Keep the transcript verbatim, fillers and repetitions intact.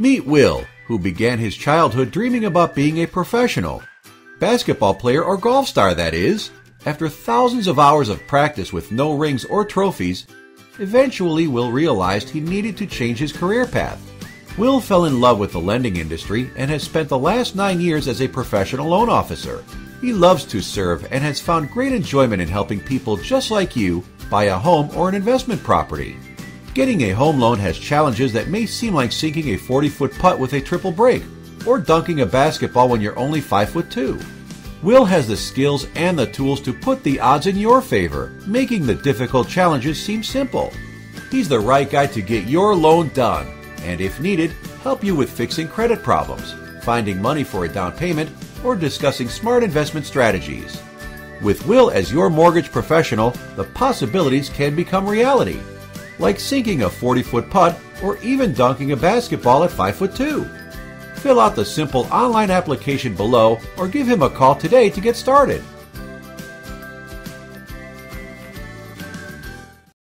Meet Will, who began his childhood dreaming about being a professional basketball player or golf star, that is. After thousands of hours of practice with no rings or trophies, eventually Will realized he needed to change his career path. Will fell in love with the lending industry and has spent the last nine years as a professional loan officer. He loves to serve and has found great enjoyment in helping people just like you buy a home or an investment property. Getting a home loan has challenges that may seem like sinking a forty-foot putt with a triple break or dunking a basketball when you're only five foot two. Will has the skills and the tools to put the odds in your favor, making the difficult challenges seem simple. He's the right guy to get your loan done and, if needed, help you with fixing credit problems, finding money for a down payment, or discussing smart investment strategies. With Will as your mortgage professional, the possibilities can become reality, like sinking a forty-foot putt or even dunking a basketball at five foot two. Fill out the simple online application below or give him a call today to get started.